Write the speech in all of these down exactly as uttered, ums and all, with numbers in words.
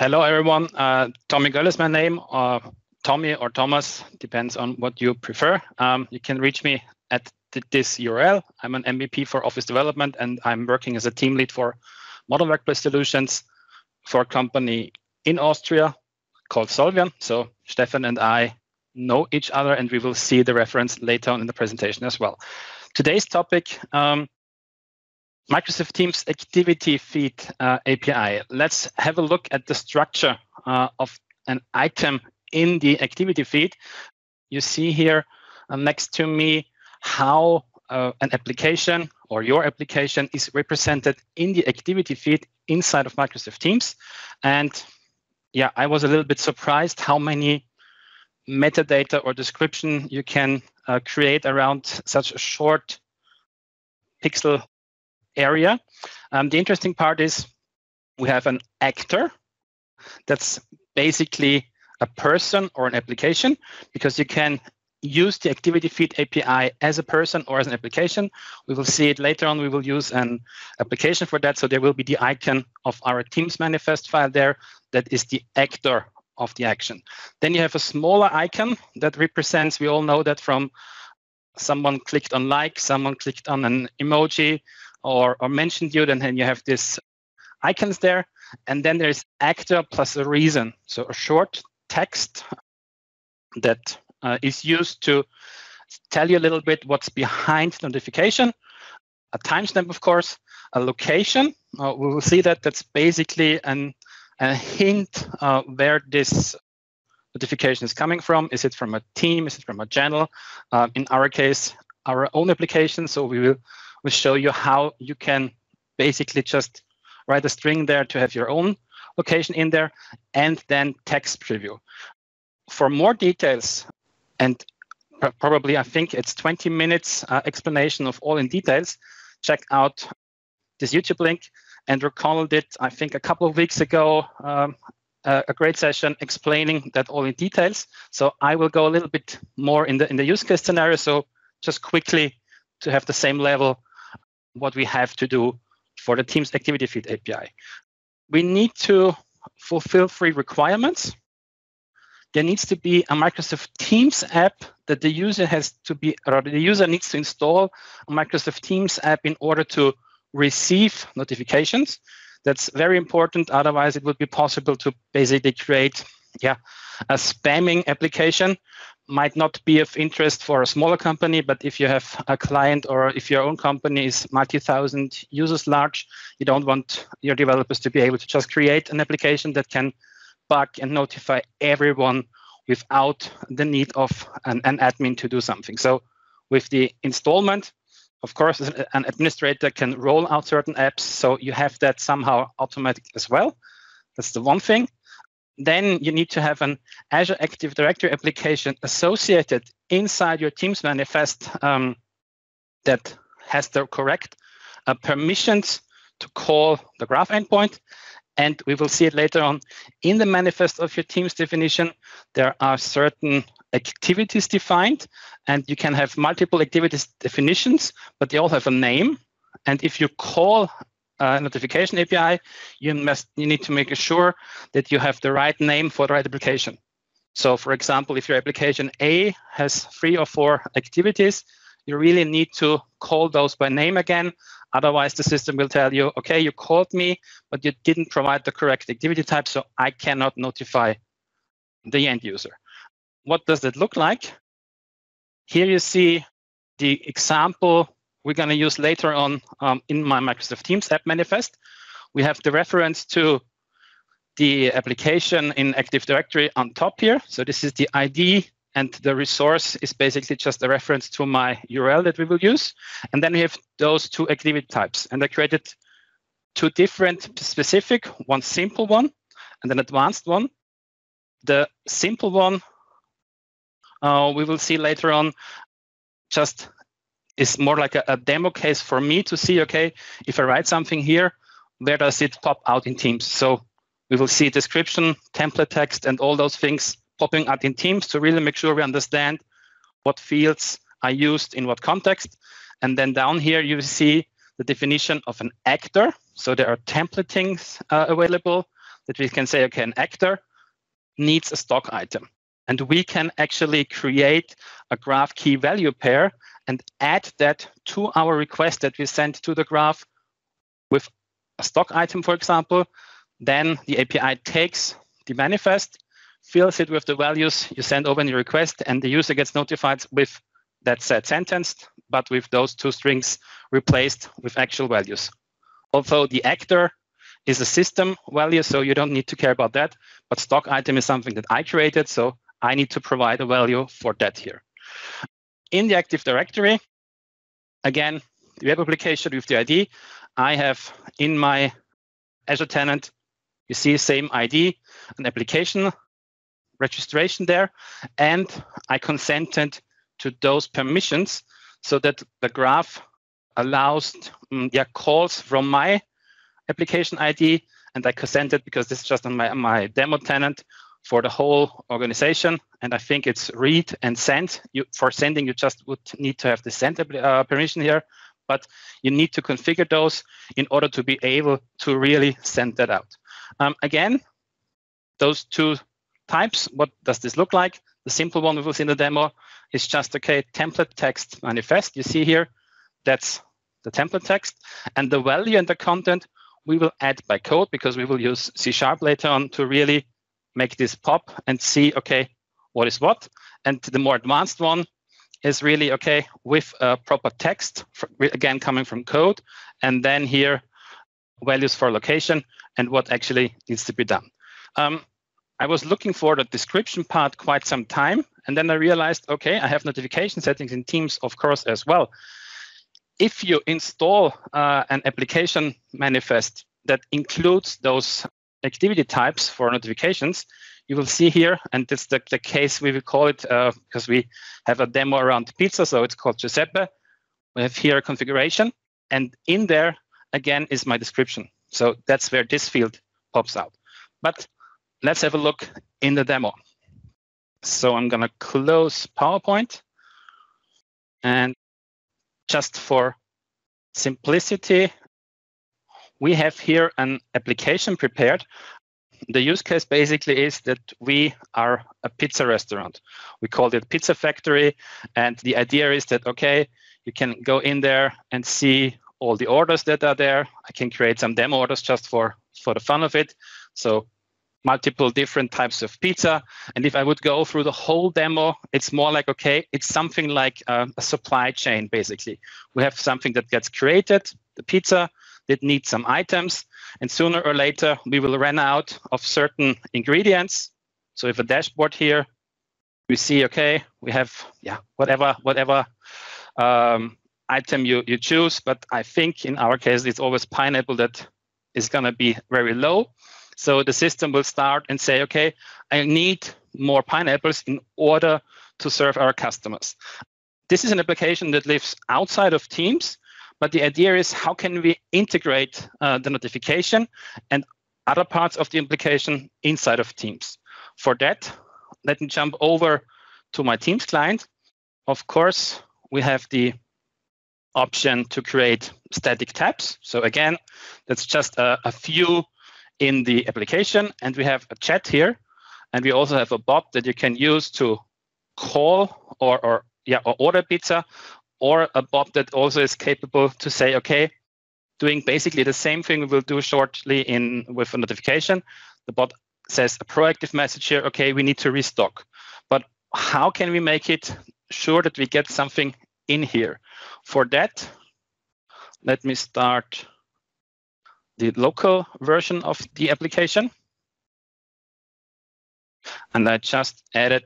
Hello, everyone. Uh, Tommy Gölles, my name, or Tommy or Thomas, depends on what you prefer. Um, you can reach me at th this U R L. I'm an M V P for Office Development, and I'm working as a team lead for Modern Workplace Solutions for a company in Austria called Solvion. So Stefan and I know each other, and we will see the reference later on in the presentation as well. Today's topic, um, Microsoft Teams Activity Feed uh, A P I. Let's have a look at the structure uh, of an item in the activity feed. You see here uh, next to me how uh, an application or your application is represented in the activity feed inside of Microsoft Teams. And yeah, I was a little bit surprised how many metadata or description you can uh, create around such a short pixel area. Um, the interesting part is we have an actor that's basically a person or an application, because you can use the activity feed A P I as a person or as an application. We will see it later on. We will use an application for that. So there will be the icon of our Teams manifest file there that is the actor of the action. Then you have a smaller icon that represents, we all know that from someone clicked on like, someone clicked on an emoji or, or mentioned you, and then you have these icons there. And then there's actor plus a reason. So a short text that uh, is used to tell you a little bit what's behind the notification, a timestamp, of course, a location. Uh, we will see that that's basically an a hint uh, where this notification is coming from. Is it from a team? Is it from a channel? Uh, in our case, our own application. So we will we'll show you how you can basically just write a string there to have your own location in there, and then text preview. For more details, and probably I think it's twenty minutes uh, explanation of all in details, check out this YouTube link. Andrew Connell did, I think, a couple of weeks ago, um, a, a great session explaining that all in details. So I will go a little bit more in the in the use case scenario. So just quickly to have the same level, what we have to do for the Teams Activity Feed A P I. We need to fulfill three requirements. There needs to be a Microsoft Teams app that the user has to be, or the user needs to install a Microsoft Teams app in order to receive notifications. That's very important. Otherwise, it would be possible to basically create yeah, a spamming application. Might not be of interest for a smaller company, but if you have a client or if your own company is multi-thousand users large, you don't want your developers to be able to just create an application that can bug and notify everyone without the need of an, an admin to do something. So with the installment, of course, an administrator can roll out certain apps, so you have that somehow automatic as well. That's the one thing. Then you need to have an Azure Active Directory application associated inside your Teams manifest um, that has the correct uh, permissions to call the Graph endpoint. And we will see it later on. In the manifest of your Teams definition, there are certain activities defined, and you can have multiple activities definitions, but they all have a name. And if you call a notification A P I, you must you need to make sure that you have the right name for the right application. So for example, if your application A has three or four activities, you really need to call those by name again. Otherwise, the system will tell you, okay, you called me, but you didn't provide the correct activity type, so I cannot notify the end user. What does that look like? Here you see the example we're going to use later on um, in my Microsoft Teams app manifest. We have the reference to the application in Active Directory on top here. So this is the I D, and the resource is basically just a reference to my U R L that we will use. And then we have those two activity types. And I created two different specific, one simple one and an advanced one. The simple one, Uh, we will see later on, just is more like a, a demo case for me to see, okay, if I write something here, where does it pop out in Teams? So we will see description, template text, and all those things popping out in Teams to really make sure we understand what fields are used in what context. And then down here, you see the definition of an actor. So there are templating uh, available. that we can say, okay, an actor needs a stock item. And we can actually create a graph key value pair and add that to our request that we send to the graph with a stock item, for example. Then the A P I takes the manifest, fills it with the values you send over in your request, and the user gets notified with that set sentence, but with those two strings replaced with actual values. Although the actor is a system value, so you don't need to care about that, but stock item is something that I created, so I need to provide a value for that here. In the Active Directory, again, the web application with the I D, I have in my Azure tenant, you see same I D, an application registration there, and I consented to those permissions so that the graph allows um, their calls from my application I D, and I consented because this is just on my, my demo tenant for the whole organization, and I think it's read and send. You, for sending, you just would need to have the send uh, permission here, but you need to configure those in order to be able to really send that out. Um, again, those two types, what does this look like? The simple one was in the demo is just, okay, template text manifest. You see here, that's the template text, and the value and the content we will add by code because we will use C sharp later on to really make this pop and see, okay, what is what? And the more advanced one is really, okay, with a proper text, again, coming from code, and then here, values for location and what actually needs to be done. Um, I was looking for the description part quite some time, and then I realized, okay, I have notification settings in Teams, of course, as well. If you install uh, an application manifest that includes those activity types for notifications, you will see here, and that's the, the case we will call it uh, because we have a demo around pizza, so it's called Giuseppe. We have here a configuration, and in there, again, is my description. So that's where this field pops out. But let's have a look in the demo. So I'm going to close PowerPoint. And just for simplicity, we have here an application prepared. The use case basically is that we are a pizza restaurant. We called it Pizza Factory. And the idea is that, OK, you can go in there and see all the orders that are there. I can create some demo orders just for, for the fun of it. So multiple different types of pizza. And if I would go through the whole demo, it's more like, okay, it's something like uh, a supply chain, basically. We have something that gets created, the pizza, that needs some items. And sooner or later, we will run out of certain ingredients. So if a dashboard here, we see, okay, we have, yeah, whatever, whatever, um, item you, you choose, but I think in our case, it's always pineapple that is going to be very low. So the system will start and say, okay, I need more pineapples in order to serve our customers. This is an application that lives outside of Teams, but the idea is how can we integrate uh, the notification and other parts of the application inside of Teams. For that, let me jump over to my Teams client. Of course, we have the option to create static tabs. So again, that's just a, a few in the application. And we have a chat here. And we also have a bot that you can use to call or, or, yeah, or order pizza, or a bot that also is capable to say, OK, doing basically the same thing we will do shortly in with a notification. The bot says a proactive message here, OK, we need to restock. But how can we make it sure that we get something in here? For that, let me start the local version of the application. And I just added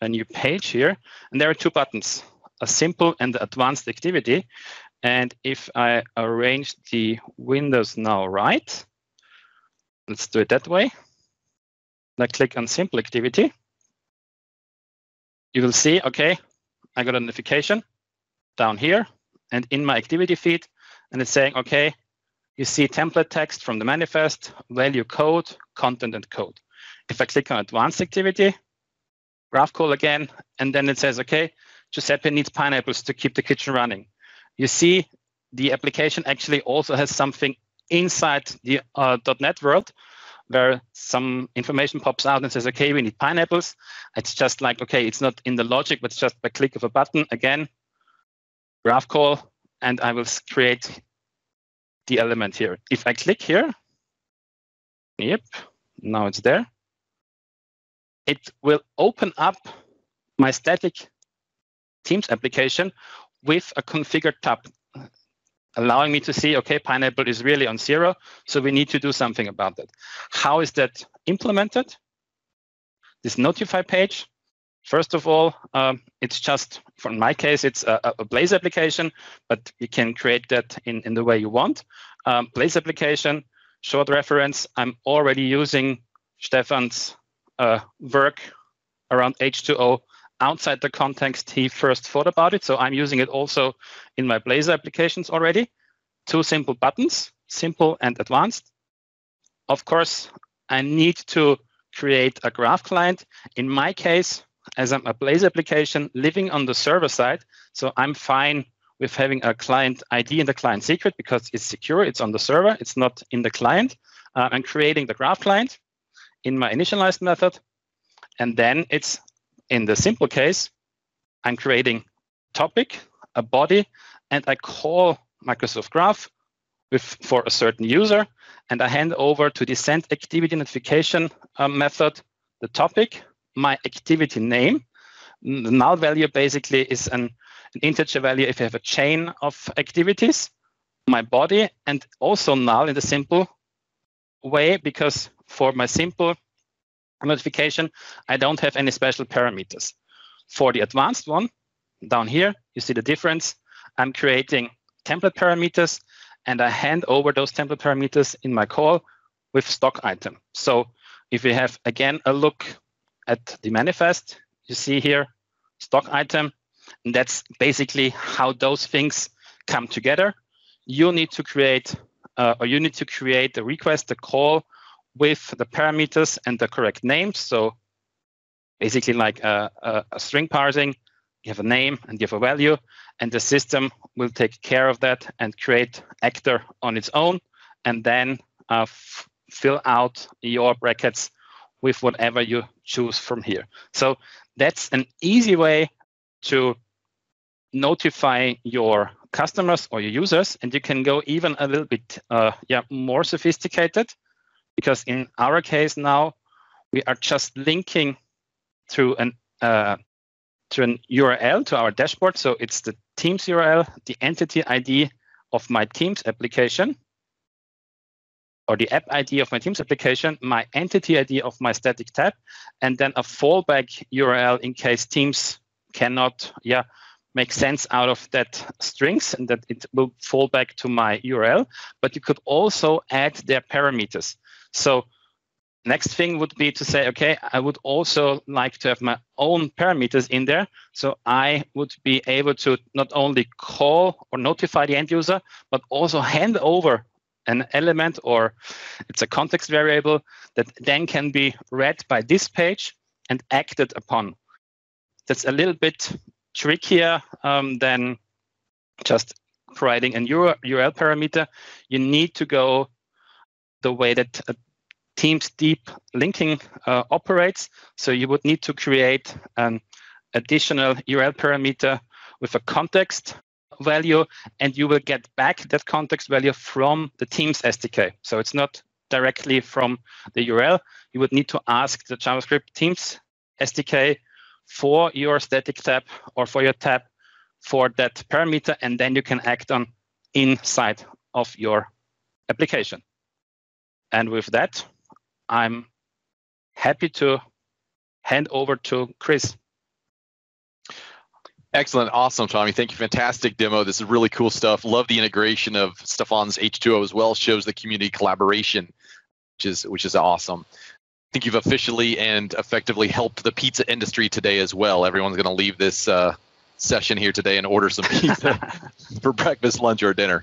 a new page here. And there are two buttons, a simple and advanced activity. And if I arrange the windows now right, let's do it that way. And I click on simple activity. You will see, OK, I got a notification down here and in my activity feed, and it's saying, okay, you see template text from the manifest, value code, content and code. If I click on advanced activity, graph call again, and then it says, okay, Giuseppe needs pineapples to keep the kitchen running. You see the application actually also has something inside the uh, .NET world where some information pops out and says, okay, we need pineapples. It's just like, okay, it's not in the logic, but it's just by click of a button. Again, graph call, and I will create the element here. If I click here, yep, now it's there. It will open up my static Teams application with a configured tab, allowing me to see, okay, pineapple is really on zero, so we need to do something about that. How is that implemented? This notify page, first of all, um, it's just, for in my case, it's a, a Blaze application, but you can create that in, in the way you want. Um, Blaze application, short reference, I'm already using Stefan's uh, work around H two O outside the context he first thought about it. So I'm using it also in my Blazor applications already. Two simple buttons, simple and advanced. Of course, I need to create a graph client. In my case, as I'm a Blazor application living on the server side, so I'm fine with having a client I D and a client secret because it's secure, it's on the server, it's not in the client. Uh, I'm creating the graph client in my initialized method. And then it's in the simple case, I'm creating topic, a body, and I call Microsoft Graph with for a certain user, and I hand over to the send activity notification uh, method the topic, my activity name. The null value basically is an, an integer value if you have a chain of activities, my body, and also null in the simple way because for my simple notification, I don't have any special parameters. For the advanced one, down here, you see the difference. I'm creating template parameters, and I hand over those template parameters in my call with stock item. So if we have, again, a look at the manifest, you see here, stock item, and that's basically how those things come together. You need to create, uh, or you need to create the request, the call, with the parameters and the correct names. So basically like a, a, a string parsing, you have a name and you have a value, and the system will take care of that and create actor on its own, and then uh, fill out your brackets with whatever you choose from here. So that's an easy way to notify your customers or your users, and you can go even a little bit uh, yeah, more sophisticated. Because in our case now, we are just linking through an uh, to an U R L to our dashboard. So it's the Teams U R L, the entity I D of my Teams application, or the app I D of my Teams application, my entity I D of my static tab, and then a fallback U R L in case Teams cannot yeah make sense out of that strings, and that it will fall back to my U R L. But you could also add their parameters. So next thing would be to say, okay, I would also like to have my own parameters in there. So I would be able to not only call or notify the end user, but also hand over an element, or it's a context variable that then can be read by this page and acted upon. That's a little bit trickier um, than just providing a U R L parameter. You need to go the way that uh, Teams deep linking uh, operates. So you would need to create an additional U R L parameter with a context value, and you will get back that context value from the Teams S D K. So it's not directly from the U R L. You would need to ask the JavaScript Teams S D K for your static tab or for your tab for that parameter, and then you can act on inside of your application. And with that, I'm happy to hand over to Chris. Excellent. Awesome, Tommy. Thank you. Fantastic demo. This is really cool stuff. Love the integration of Stefan's H two O as well. Shows the community collaboration, which is, which is awesome. I think you've officially and effectively helped the pizza industry today as well. Everyone's going to leave this uh, session here today and order some pizza for breakfast, lunch, or dinner.